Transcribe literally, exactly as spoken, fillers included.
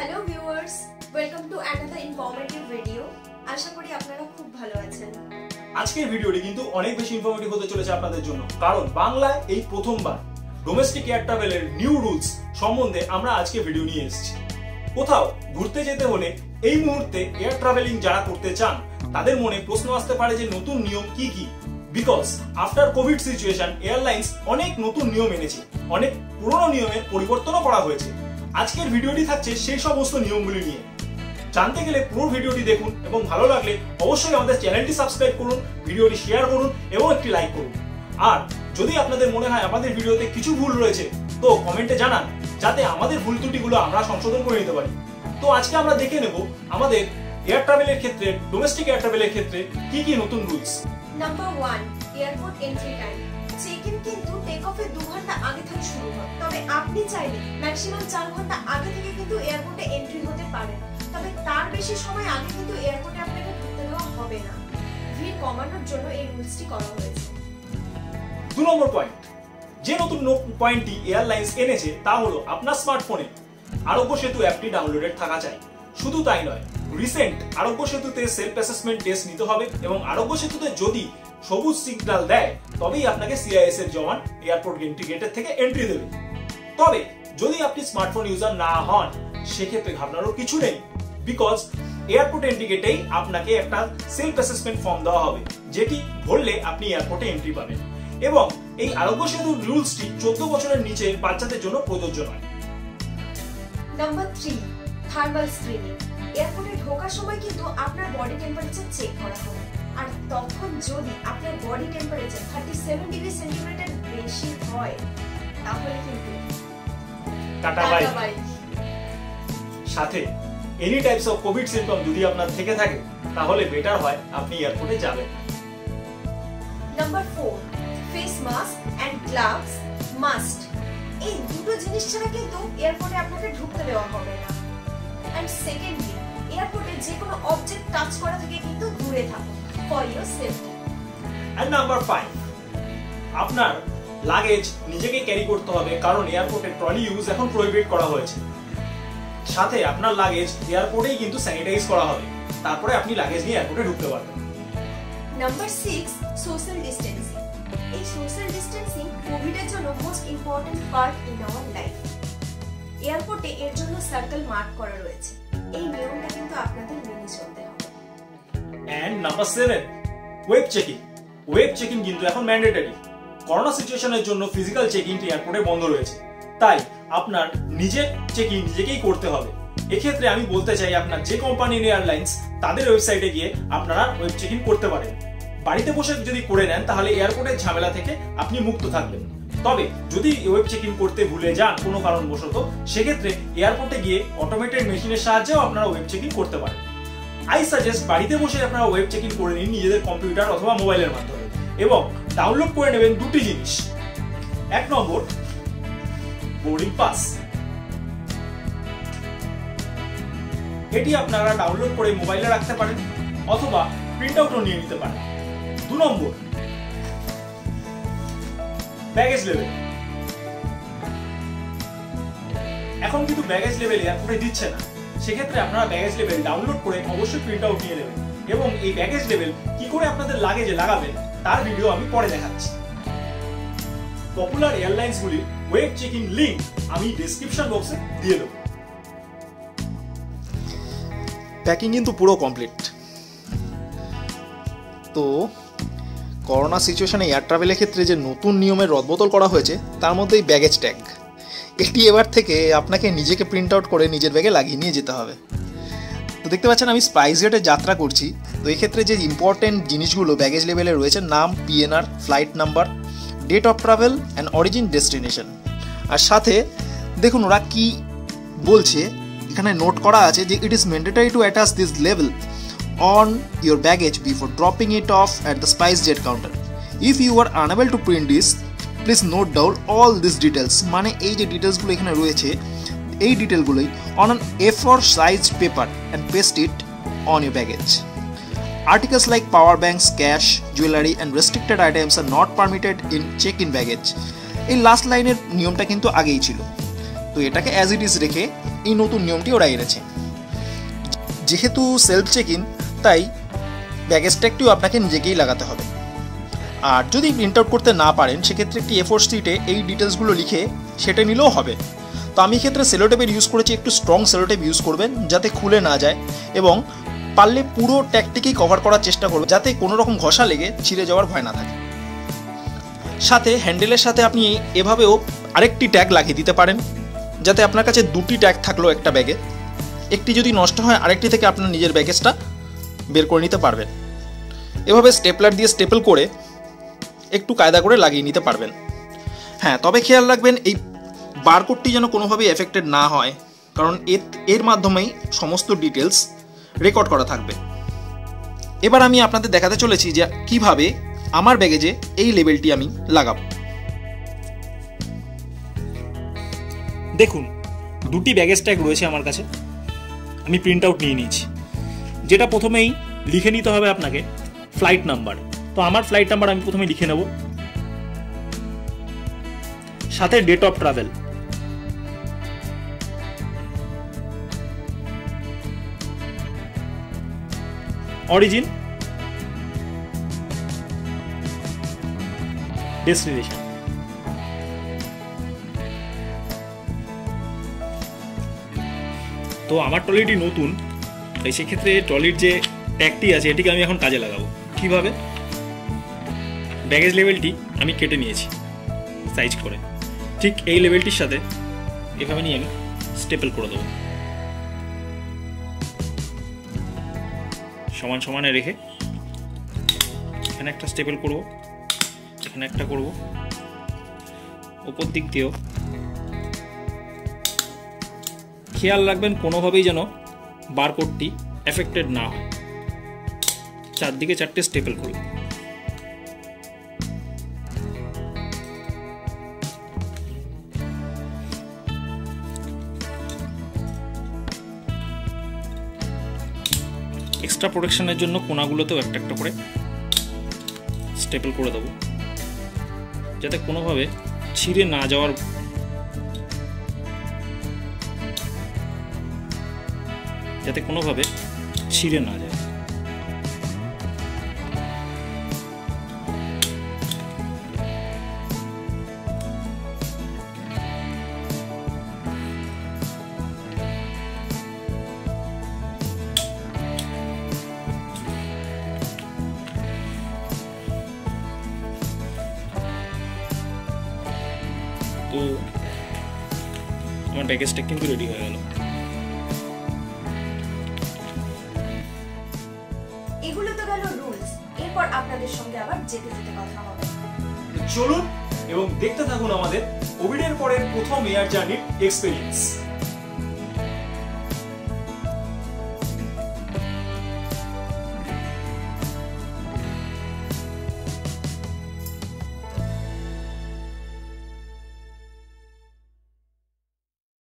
Hello viewers, welcome to another informative video. আশা করি আপনারা খুব ভালো আছেন। আজকের ভিডিওটি কিন্তু অনেক বেশি ইনফরমেটিভ হতে চলেছে আপনাদের জন্য, কারণ বাংলায় এই প্রথমবার ডোমেস্টিক এয়ার ট্রাভেলের নিউ রুলস সম্বন্ধে আমরা আজকে ভিডিও নিয়ে এসেছি। কোথাও ঘুরতে যেতে হলে এই মুহূর্তে এয়ার ট্রাভেলিং যারা করতে চান তাদের মনে প্রশ্ন আসতে পারে যে নতুন নিয়ম কি কি। Because after Covid situation airlines অনেক নতুন নিয়ম এনেছে, অনেক পুরনো নিয়মের পরিবর্তনও করা হয়েছে। আজকের ভিডিওটি থাকছে সেই সমস্ত নিয়মগুলি নিয়ে। জানতে গেলে পুরো ভিডিওটি দেখুন এবং ভালো লাগলে অবশ্যই আমাদের চ্যানেলটি সাবস্ক্রাইব করুন, ভিডিওটি শেয়ার করুন এবং একটি লাইক করুন। আর যদি আপনাদের মনে হয় আমাদের ভিডিওতে কিছু ভুল রয়েছে তো কমেন্টে জানান, যাতে আমাদের ভুল ত্রুটিগুলো আমরা সংশোধন করে নিতে পারি। তো আজকে আমরা দেখে নেব আমাদের এয়ার ট্রাভেলের ক্ষেত্রে, ডোমেস্টিক এয়ার ট্রাভেলের ক্ষেত্রে কি কি নতুন রুলস। নাম্বার এক, এয়ারপোর্ট এন্ট্রি টাইম। চেক-ইন কিন্তু টেক-অফের দুই ঘন্টা আগে থেকে শুরু হয়, তবে আপনি চাইলে ম্যাক্সিমাম চার ঘন্টা আগে থেকে কিন্তু এয়ারপোর্টে এন্ট্রি হতে পারেন, তবে তার বেশি সময় আগে কিন্তু এয়ারপোর্টে আপনাকে ঢুকতে দেওয়া হবে না। ভিড় কমানোর জন্য এই রুলসটি করা হয়েছে। দুই নম্বর পয়েন্ট, যে নতুন পয়েন্টটি এয়ারলাইন্স এনেছে তা হলো আপনার স্মার্টফোনে আরোগ্য সেতু অ্যাপটি ডাউনলোডেড থাকা চাই। শুধু তাই নয়, রিসেন্ট আরোগ্য সেতুতে সেলফ অ্যাসেসমেন্ট টেস্ট নিতে হবে এবং আরোগ্য সেতুতে যদি সবুজ সিগন্যাল দেয় তবেই আপনাকে সিআইএস এর জওয়ান এয়ারপোর্ট এন্ট্রি গেটের থেকে এন্ট্রি দেবে। তবে যদি আপনি স্মার্টফোন ইউজার না হন সেক্ষেত্রে ঘাবড়ানোর কিছু নেই, বিকজ এয়ারপোর্ট এন্ট্রি গেটেই আপনাকে একটা সেলফ অ্যাসেসমেন্ট ফর্ম দেওয়া হবে যেটি ভরলে আপনি এয়ারপোর্টে এন্ট্রি পাবেন। এবং এই আরোগ্য সেতু রুলসটি চোদ্দ বছরের নিচে বাচ্চাদের জন্য প্রযোজ্য নয়। নাম্বার তিন, থার্মাল স্ক্রিনিং। এয়ারপোর্টে ঢোকার সময় কিন্তু আপনার বডি টেম্পারেচার চেক করা হয়, আর তখন যদি আপনার বডি টেম্পারেচার সাঁইত্রিশ ডিগ্রি সেন্টিগ্রেডের বেশি হয় তাহলে কিন্তু টাটা বাই। সাথে any types of Covid symptom যদি আপনার থেকে থাকে তাহলে বেটার হয় আপনি এয়ারপোর্টে যাবেন। নাম্বার চার, face mask and gloves must. এই দুটো জিনিস ছাড়া কিন্তু এয়ারপোর্টে আপনাকে ঢুকতে দেওয়া হবে না। And secondly, এয়ারপোর্টে যে কোনো অবজেক্ট টাচ করা থেকে কিন্তু দূরে থাকুন for your safety. And number পাঁচ, আপনার লাগেজ নিজেকে ক্যারি করতে হবে, কারণ এয়ারপোর্টে ট্রলি ইউজ এখন প্রোহিবিট করা হয়েছে। সাথে আপনার লাগেজ এয়ারপোর্টেই কিন্তু স্যানিটাইজ করা হবে, তারপরে আপনি লাগেজ নিয়ে এয়ারপোর্টে ঢুকতে পারবেন। নাম্বার ছয়, সোশ্যাল ডিস্টেন্সিং। এই সোশ্যাল ডিস্টেন্সিং কোভিড এর জন্য most important part in our life. এয়ারপোর্টে এর জন্য সার্কেল মার্ক করা রয়েছে, এই নিয়মটা কিন্তু আপনাদের মেনে চলতে হবে। এন্ড নাম্বার সাত, ওয়েব চেক-ইন। ওয়েব চেক-ইন কিন্তু এখন ম্যান্ডেটরি। করোনা সিচুয়েশনের জন্য ফিজিক্যাল চেক-ইন এয়ারপোর্টে বন্ধ রয়েছে, তাই আপনার নিজের চেক-ইন নিজেকেই করতে হবে। এক্ষেত্রে আমি বলতে চাই আপনার যে কোম্পানির এয়ারলাইন্স তাদের ওয়েবসাইটে গিয়ে আপনারা ওয়েব চেক-ইন করতে পারেন। বাড়িতে বসে যদি করে নেন তাহলে এয়ারপোর্টের ঝামেলা থেকে আপনি মুক্ত থাকবেন। তবে যদি ওয়েব চেক-ইন করতে ভুলে যান কোনো কারণবশত, সেক্ষেত্রে এয়ারপোর্টে গিয়ে অটোমেটেড মেশিনের সাহায্যেও আপনারা ওয়েব চেক-ইন করতে পারেন। আই সাজেস্ট বাড়িতে বসে আপনারা ওয়েব চেক-ইন করে নিন নিজেদের কম্পিউটার অথবা মোবাইলের মাধ্যমে, এবং ডাউনলোড করে নেবেন দুটি জিনিস। এক নম্বর, বোর্ডিং পাস। এটি আপনারা ডাউনলোড করে মোবাইলে রাখতে পারেন অথবা প্রিন্ট আউটও নিয়ে নিতে পারেন। দু নম্বর, ব্যাগেজ লেভেল। এখন কিন্তু ব্যাগেজ লেভেল এয়ারপোর্টে দিচ্ছে না, সেক্ষেত্রে আপনারা ব্যাগেজ লেভেল ডাউনলোড করে অবশ্যই প্রিন্ট আউট নিয়ে নেবেন। এবং এই ব্যাগেজ লেভেল কি করে আপনাদের লাগেজে লাগাবেন তার ভিডিও আমি পরে দেখাচ্ছি। পপুলার এয়ারলাইন্সগুলির ওয়েব চেক-ইন লিংক আমি ডেসক্রিপশন বক্সে দিয়ে দেব। প্যাকিং কিন্তু পুরো কমপ্লিট। তো করোনা সিচুয়েশনে এয়ার ট্রাভেলের ক্ষেত্রে যে নতুন নিয়মের রদবদল করা হয়েছে তার মধ্যে এই ব্যাগেজ ট্যাগ, এটি এবার থেকে আপনাকে নিজেকে প্রিন্ট আউট করে নিজের ব্যাগে লাগিয়ে নিয়ে যেতে হবে। তো দেখতে পাচ্ছেন আমি স্পাইসজেটে যাত্রা করছি, তো এক্ষেত্রে যে ইম্পর্টেন্ট জিনিসগুলো ব্যাগেজ লেভেলে রয়েছে, নাম, PNR, flight number, date of travel and origin destination. আর সাথে দেখুন ওরা কি বলছে, এখানে নোট করা আছে যে it is mandatory to attach this লেভেল on your baggage before dropping it off at the SpiceJet counter. If you are unable to print this, please note down all these details. মানে এই যে ডিটেলসগুলো এখানে রয়েছে এই ডিটেলগুলোই on an A four size paper and paste it on your baggage. Articles like power banks, cash, jewelry and restricted items are not permitted in check-in baggage. এই last লাইনের নিয়মটা কিন্তু আগেই ছিল। তো এটাকে অ্যাজ ইট ইজ রেখে এই নতুন নিয়মটি ওরা এনেছে। যেহেতু সেলফ চেক ইন, তাই ব্যাগেজ ট্যাগটিও আপনাকে নিজেকেই লাগাতে হবে। আর যদি প্রিন্ট আউট করতে না পারেন, সেক্ষেত্রে একটি এফোর শিটে এই ডিটেলসগুলো লিখে সেটা নিলেও হবে। তো আমি এক্ষেত্রে সেলোটেপের ইউজ করেছি, একটু স্ট্রং সেলোটেপ ইউজ করবেন যাতে খুলে না যায়, এবং পারলে পুরো ট্যাগটিকেই কভার করার চেষ্টা করবেন যাতে কোনো রকম ঘষা লেগে ছিঁড়ে যাওয়ার ভয় না থাকে। সাথে হ্যান্ডেলের সাথে আপনি এভাবেও আরেকটি ট্যাগ লাগিয়ে দিতে পারেন, যাতে আপনার কাছে দুটি ট্যাগ থাকলো একটা ব্যাগে, একটি যদি নষ্ট হয় আরেকটি থেকে আপনার নিজের ব্যাগেজটা বের করে নিতে পারবেন। এভাবে স্টেপলার দিয়ে স্টেপল করে একটু কায়দা করে লাগিয়ে নিতে পারবেন। হ্যাঁ, তবে খেয়াল রাখবেন এই বারকোডটি যেন কোনোভাবেই এফেক্টেড না হয়, কারণ এর এর মাধ্যমেই সমস্ত ডিটেলস রেকর্ড করা থাকবে। এবার আমি আপনাদের দেখাতে চলেছি যে কীভাবে আমার ব্যাগেজে এই লেবেলটি আমি লাগাব। দেখুন, দুটি ব্যাগেজ ট্যাগ রয়েছে আমার কাছে, আমি প্রিন্ট আউট নিয়ে নিয়েছি। যেটা প্রথমেই লিখে নিতে হবে আপনাকে ফ্লাইট নাম্বার। তো আমার ফ্লাইট নাম্বার আমি প্রথমে লিখে নেব, সাথে date of travel, origin, destination. তো আমার ট্রলিটি নতুন, তাই সেক্ষেত্রে ট্রলির যে ট্যাগটি আছে এটিকে আমি এখন কাজে লাগাবো। কীভাবে? ব্যাগেজ লেভেলটি আমি কেটে নিয়েছি সাইজ করে, ঠিক এই লেভেলটির সাথে এভাবে নিয়ে আমি স্টেপল করে দেবো, সমান সমানে রেখে এখানে একটা স্টেপল করব, এখানে একটা করব, ওপর দিক দিয়েও। খেয়াল রাখবেন কোনোভাবেই যেন বারকোডটি এফেক্টেড না হয়। চারদিকে চারটে স্টেপল করব। এক্সট্রা প্রোটেকশনের জন্য কোনাগুলোতেও একটা একটা করে স্টেপল করে দেবো, যাতে কোনোভাবে ছিঁড়ে না যাওয়ার। যাতে কোনোভাবে ছিঁড়ে না যায়। তো আমার প্যাকেজটা কিন্তু রেডি হয়ে গেল। এগুলো তো গেল রুলস, এরপর আপনাদের সঙ্গে আবার যেতে যেতে কথা হবে। চলুন এবং দেখতে থাকুন আমাদের কোভিড এর পরের প্রথম এয়ার জার্নির এক্সপেরিয়েন্স।